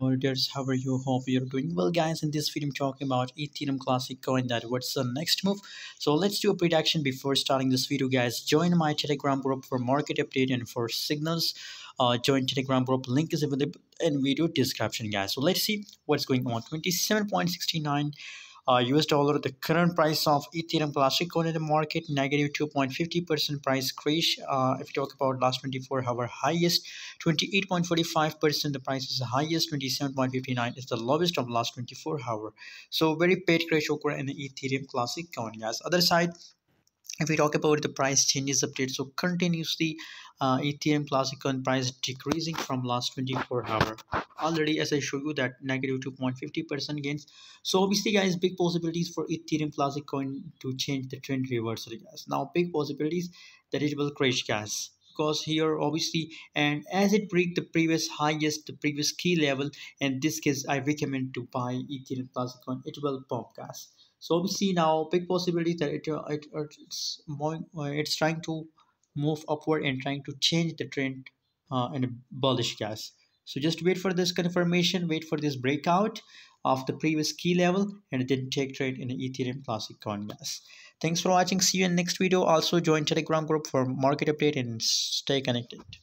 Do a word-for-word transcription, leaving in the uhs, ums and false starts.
Well, guys, how are you? Hope you're doing well, guys. In this video, I'm talking about Ethereum Classic coin. That what's the next move? So let's do a prediction before starting this video, guys. Join my Telegram group for market update and for signals. Uh, join Telegram group. Link is available in video description, guys. So let's see what's going on. twenty-seven point six nine uh, U S dollar. The current price of Ethereum Classic coin in the market. Negative two point five zero percent price crash. Uh, if you talk about last twenty-four hour highest, twenty-eight point four five percent. The price is the highest. twenty-seven point five nine is the lowest of last twenty-four hour. So very bad crash occurred in the Ethereum Classic coin, guys. Other side, if we talk about the price changes update, so continuously uh, Ethereum Classic coin price decreasing from last twenty-four hour. Already, as I show you, that negative two point five zero percent gains. So obviously, guys, big possibilities for Ethereum Classic coin to change the trend reversally, guys. Now big possibilities that it will crash, guys, because here obviously, and as it break the previous highest, the previous key level, in this case I recommend to buy Ethereum Classic coin. It will pump, guys. So we see now big possibility that it, it it's more, it's trying to move upward and trying to change the trend uh, and bullish, guys. So just wait for this confirmation, wait for this breakout of the previous key level, and then take trade in the Ethereum Classic coin, guys. Thanks for watching. See you in next video. Also join Telegram group for market update and stay connected.